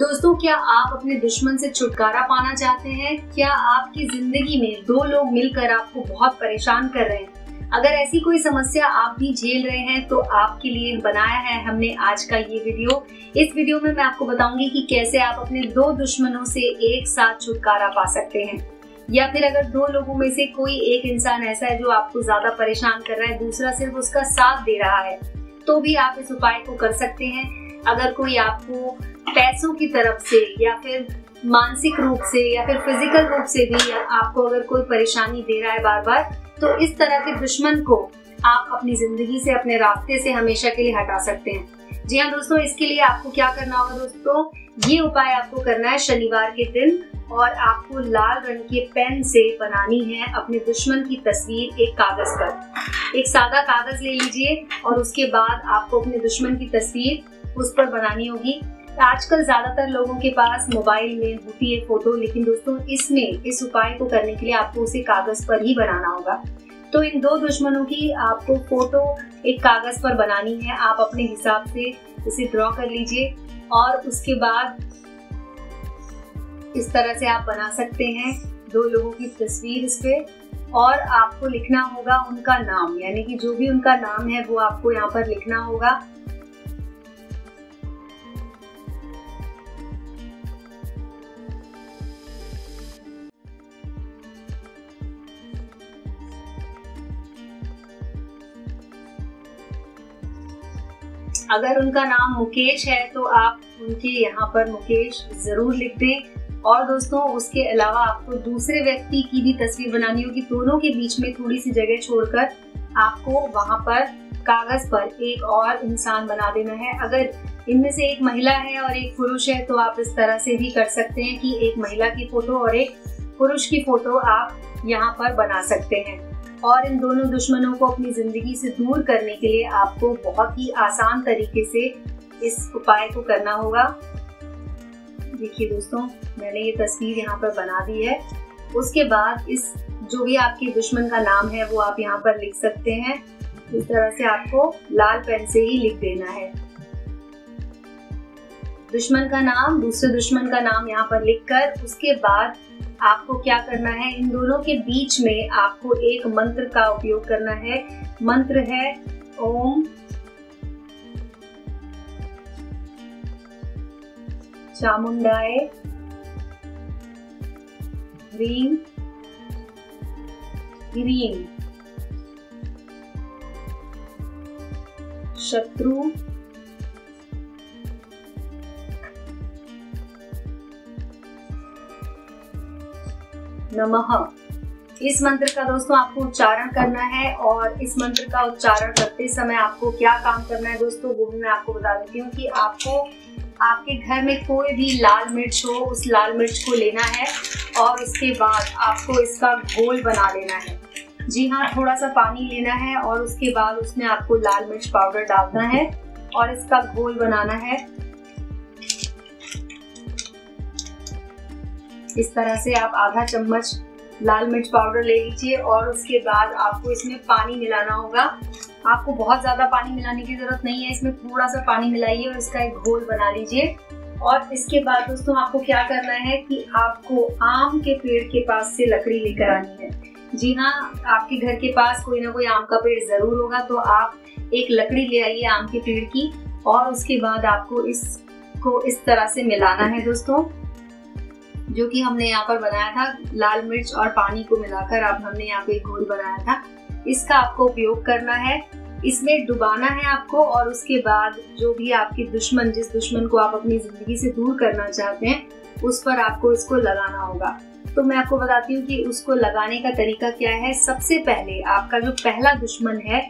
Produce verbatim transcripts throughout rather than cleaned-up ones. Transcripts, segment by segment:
दोस्तों, क्या आप अपने दुश्मन से छुटकारा पाना चाहते हैं? क्या आपकी जिंदगी में दो लोग मिलकर आपको बहुत परेशान कर रहे हैं? अगर ऐसी कोई समस्या आप भी झेल रहे हैं तो आपके लिए बनाया है हमने आज का ये वीडियो। इस वीडियो में मैं आपको बताऊंगी कि कैसे आप अपने दो दुश्मनों से एक साथ छुटकारा पा सकते हैं, या फिर अगर दो लोगों में से कोई एक इंसान ऐसा है जो आपको ज्यादा परेशान कर रहा है, दूसरा सिर्फ उसका साथ दे रहा है, तो भी आप इस उपाय को कर सकते हैं। अगर कोई आपको पैसों की तरफ से या फिर मानसिक रूप से या फिर फिजिकल रूप से भी आपको अगर कोई परेशानी दे रहा है बार बार, तो इस तरह के दुश्मन को आप अपनी जिंदगी से, अपने रास्ते से हमेशा के लिए हटा सकते हैं। जी हाँ दोस्तों, इसके लिए आपको क्या करना होगा? दोस्तों, ये उपाय आपको करना है शनिवार के दिन, और आपको लाल रंग के पेन से बनानी है अपने दुश्मन की तस्वीर एक कागज पर। एक सादा कागज ले लीजिए और उसके बाद आपको अपने दुश्मन की तस्वीर उस पर बनानी होगी। आजकल ज्यादातर लोगों के पास मोबाइल में होती है फोटो, लेकिन दोस्तों इसमें इस उपाय को करने के लिए आपको उसे कागज पर ही बनाना होगा। तो इन दो दुश्मनों की आपको फोटो एक कागज पर बनानी है। आप अपने हिसाब से इसे ड्रॉ कर लीजिए और उसके बाद इस तरह से आप बना सकते हैं दो लोगों की तस्वीर इस पे, और आपको लिखना होगा उनका नाम, यानी कि जो भी उनका नाम है वो आपको यहाँ पर लिखना होगा। अगर उनका नाम मुकेश है तो आप उनके यहाँ पर मुकेश जरूर लिख दें। और दोस्तों, उसके अलावा आपको दूसरे व्यक्ति की भी तस्वीर बनानी होगी। दोनों के बीच में थोड़ी सी जगह छोड़कर आपको वहां पर कागज पर एक और इंसान बना देना है। अगर इनमें से एक महिला है और एक पुरुष है तो आप इस तरह से भी कर सकते हैं कि एक महिला की फोटो और एक पुरुष की फोटो आप यहां पर बना सकते हैं। और इन दोनों दुश्मनों को अपनी जिंदगी से दूर करने के लिए आपको बहुत ही आसान तरीके से इस उपाय को करना होगा। देखिए दोस्तों, मैंने ये तस्वीर यहाँ पर बना दी है। उसके बाद इस जो भी आपके दुश्मन का नाम है वो आप यहाँ पर लिख सकते हैं। इस तरह से आपको लाल पेन से ही लिख देना है दुश्मन का नाम, दूसरे दुश्मन का नाम यहाँ पर लिखकर। उसके बाद आपको क्या करना है, इन दोनों के बीच में आपको एक मंत्र का उपयोग करना है। मंत्र है ओम चामुंडाए ह्रीम ह्रीम शत्रु नमः। इस मंत्र का दोस्तों आपको उच्चारण करना है। और इस मंत्र का उच्चारण करते समय आपको क्या काम करना है दोस्तों, वो भी मैं आपको बता देती हूँ कि आपको आपके घर में कोई भी लाल मिर्च हो, उस लाल मिर्च को लेना है और उसके बाद आपको इसका घोल बना लेना है। जी हाँ, थोड़ा सा पानी लेना है और उसके बाद उसमें आपको लाल मिर्च पाउडर डालना है और इसका घोल बनाना है। इस तरह से आप आधा चम्मच लाल मिर्च पाउडर ले लीजिए और उसके बाद आपको इसमें पानी मिलाना होगा। आपको बहुत ज्यादा पानी मिलाने की जरूरत नहीं है, इसमें थोड़ा सा पानी मिलाइए और इसका एक घोल बना लीजिए। और इसके बाद दोस्तों आपको क्या करना है कि आपको आम के पेड़ के पास से लकड़ी लेकर आनी है। जी हाँ, आपके घर के पास कोई ना कोई आम का पेड़ जरूर होगा, तो आप एक लकड़ी ले आइए आम के पेड़ की और उसके बाद आपको इसको इस तरह से मिलाना है दोस्तों, जो कि हमने यहाँ पर बनाया था। लाल मिर्च और पानी को मिलाकर आप हमने यहाँ पे घोल बनाया था, इसका आपको उपयोग करना है। इसमें डुबाना है आपको और उसके बाद जो भी आपके दुश्मन, जिस दुश्मन को आप अपनी जिंदगी से दूर करना चाहते हैं, उस पर आपको इसको लगाना होगा। तो मैं आपको बताती हूँ कि उसको लगाने का तरीका क्या है। सबसे पहले आपका जो पहला दुश्मन है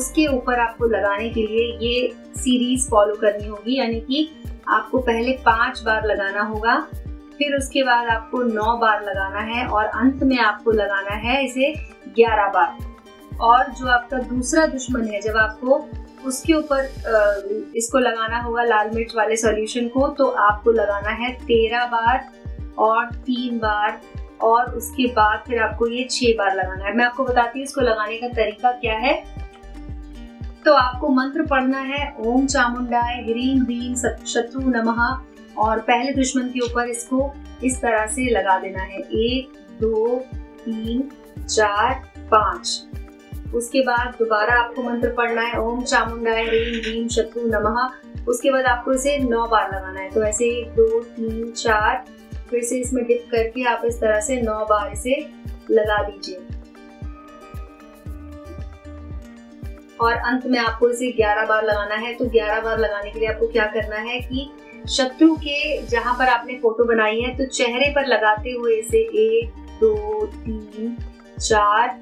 उसके ऊपर आपको लगाने के लिए ये सीरीज फॉलो करनी होगी, यानी कि आपको पहले पांच बार लगाना होगा, फिर उसके बाद आपको नौ बार लगाना है और अंत में आपको लगाना है इसे ग्यारह बार। और जो आपका दूसरा दुश्मन है, जब आपको उसके ऊपर इसको लगाना होगा लाल मिर्च वाले सॉल्यूशन को, तो आपको लगाना है तेरह बार और तीन बार और उसके बाद फिर आपको ये छह बार लगाना है। मैं आपको बताती हूँ इसको लगाने का तरीका क्या है। तो आपको मंत्र पढ़ना है ओम चामुंडाय ह्रीम ह्रीम शत्रु नमः। और पहले दुश्मन के ऊपर इसको इस तरह से लगा देना है, एक दो तीन चार पांच। उसके बाद दोबारा आपको मंत्र पढ़ना है, ओम चामुंडाय ह्रीं ह्रीं शत्रु नमः। उसके बाद आपको इसे नौ बार लगाना है, तो ऐसे एक दो तीन चार, फिर से इसमें डिप करके आप इस तरह से नौ बार इसे लगा दीजिए। और अंत में आपको इसे ग्यारह बार लगाना है। तो ग्यारह बार लगाने के लिए आपको क्या करना है कि शत्रु के जहां पर आपने फोटो बनाई है तो चेहरे पर लगाते हुए इसे एक दो तीन चार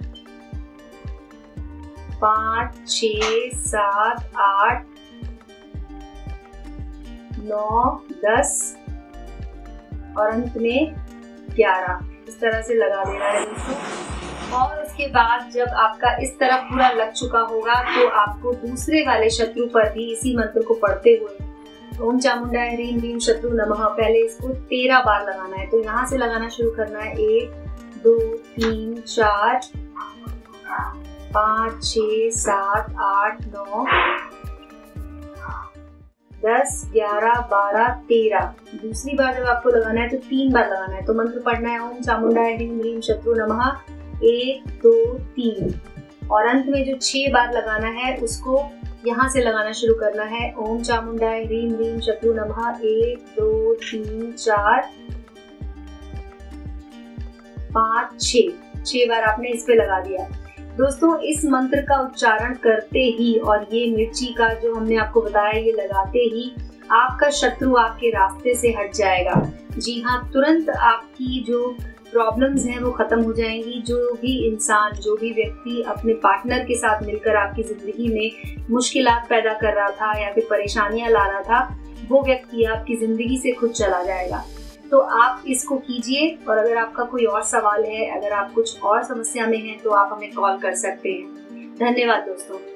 पांच छह सात आठ नौ दस और अंत में ग्यारह इस तरह से लगा देना है इसको। और उसके बाद जब आपका इस तरह पूरा लग चुका होगा तो आपको दूसरे वाले शत्रु पर भी इसी मंत्र को पढ़ते हुए ओम चामुंडाय ह्रीं ह्रीं शत्रु नमः पहले इसको तेरह बार लगाना है। तो यहाँ से लगाना शुरू करना है, एक दो तीन चार पाँच छः सात आठ नौ दस ग्यारह बारह तेरह। दूसरी बार जब आपको लगाना है तो तीन बार लगाना है। तो मंत्र पढ़ना है ओम चामुंडाय ह्रीं ह्रीं शत्रु नमः, एक दो तीन। और अंत में जो छह बार लगाना है उसको यहाँ से लगाना शुरू करना है, ओम चामुंडाय ह्रीं ह्रीं शत्रु नमः, एक दो तीन चार पाँच छः छः बार आपने इस पे लगा दिया। दोस्तों इस मंत्र का उच्चारण करते ही और ये मिर्ची का जो हमने आपको बताया ये लगाते ही आपका शत्रु आपके रास्ते से हट जाएगा। जी हाँ, तुरंत आपकी जो प्रॉब्लम्स हैं वो खत्म हो जाएंगी। जो भी इंसान, जो भी व्यक्ति अपने पार्टनर के साथ मिलकर आपकी जिंदगी में मुश्किलात पैदा कर रहा था या फिर परेशानियां ला रहा था, वो व्यक्ति आपकी जिंदगी से खुद चला जाएगा। तो आप इसको कीजिए। और अगर आपका कोई और सवाल है, अगर आप कुछ और समस्या में हैं, तो आप हमें कॉल कर सकते हैं। धन्यवाद दोस्तों।